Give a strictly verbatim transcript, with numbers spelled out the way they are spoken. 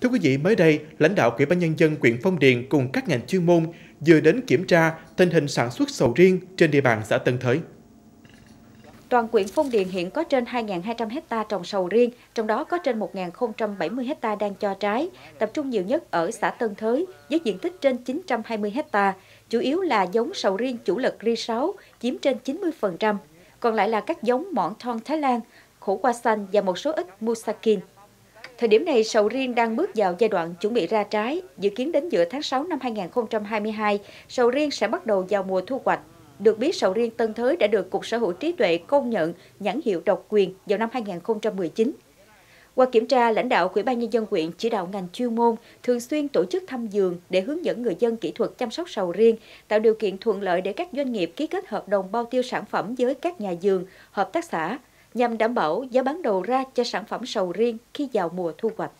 Thưa quý vị, mới đây, lãnh đạo Ủy ban Nhân dân huyện Phong Điền cùng các ngành chuyên môn vừa đến kiểm tra tình hình sản xuất sầu riêng trên địa bàn xã Tân Thới. Toàn huyện Phong Điền hiện có trên hai nghìn hai trăm hecta trồng sầu riêng, trong đó có trên một nghìn không trăm bảy mươi hecta đang cho trái, tập trung nhiều nhất ở xã Tân Thới với diện tích trên chín trăm hai mươi hecta, chủ yếu là giống sầu riêng chủ lực Ri sáu chiếm trên chín mươi phần trăm, còn lại là các giống mỏn thon Thái Lan, khổ qua xanh và một số ít Musakin. Thời điểm này, sầu riêng đang bước vào giai đoạn chuẩn bị ra trái, dự kiến đến giữa tháng sáu năm hai nghìn không trăm hai mươi hai, sầu riêng sẽ bắt đầu vào mùa thu hoạch. Được biết, sầu riêng Tân Thới đã được Cục Sở hữu Trí tuệ công nhận nhãn hiệu độc quyền vào năm hai nghìn không trăm mười chín. Qua kiểm tra, lãnh đạo Ủy ban Nhân dân huyện chỉ đạo ngành chuyên môn thường xuyên tổ chức thăm vườn để hướng dẫn người dân kỹ thuật chăm sóc sầu riêng, tạo điều kiện thuận lợi để các doanh nghiệp ký kết hợp đồng bao tiêu sản phẩm với các nhà vườn, hợp tác xã, nhằm đảm bảo giá bán đầu ra cho sản phẩm sầu riêng khi vào mùa thu hoạch.